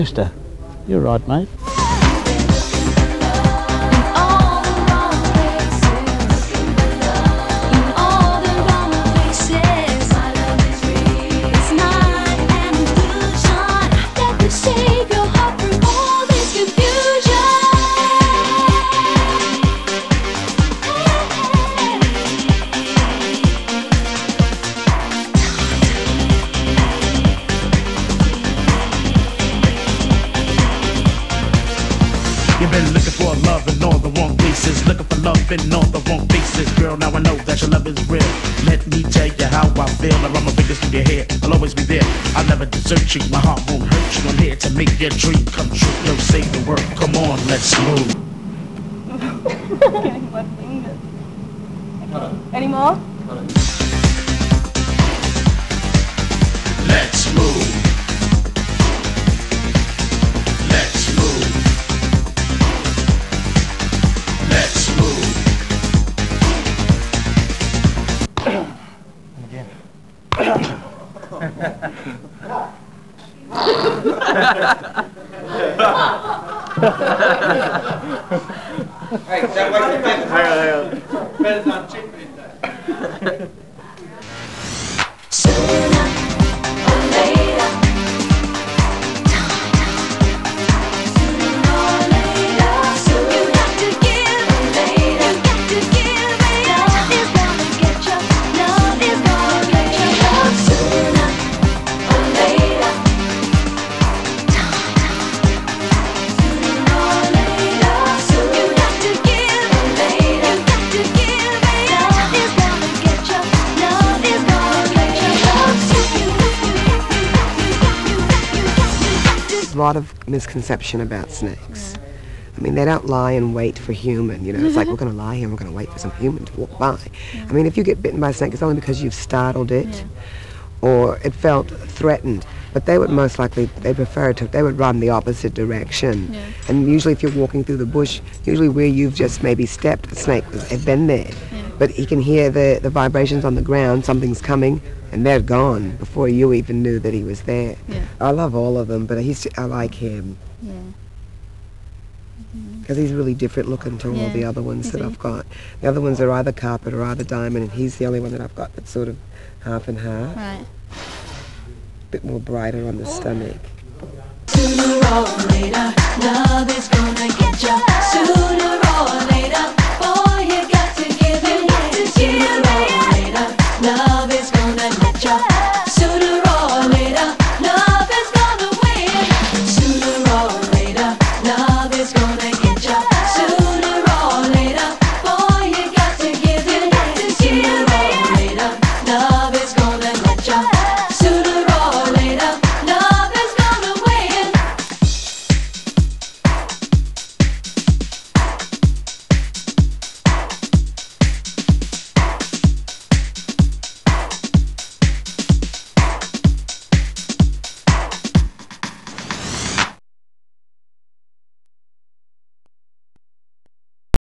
Chester, you're right, mate. You've been looking for love in all the wrong places, looking for love in all the wrong places. Girl, now I know that your love is real. Let me tell you how I feel. I run my fingers through your hair, I'll always be there. I'll never desert you, my heart won't hurt you. I'm here to make your dream come true. No, say the word, come on, let's move. I'm getting my fingers. Okay. Any more? Let's move. Hey, that was the best. Better than chicken in that. Sooner or later. Sooner or later. Sooner. You got to give later. You got to give later. Love is gonna get you. Love is gonna get you. Love sooner or later. A lot of misconception about snakes. I mean, they don't lie and wait for human, you know. It's like, we're going to lie here and we're going to wait for some human to walk by. I mean, if you get bitten by a snake, it's only because you've startled it or it felt threatened. But they would most likely, they would run the opposite direction. And usually if you're walking through the bush, usually where you've just maybe stepped, the snake has been there. But he can hear the vibrations on the ground, something's coming, and they're gone before you even knew that he was there. I love all of them, but I like him. Because he's really different looking to all the other ones that I've got. The other ones are either carpet or either diamond, and he's the only one that I've got that's sort of half and half. Right. A bit more brighter on the stomach. Sooner or later, love is gonna get you. Sooner or later.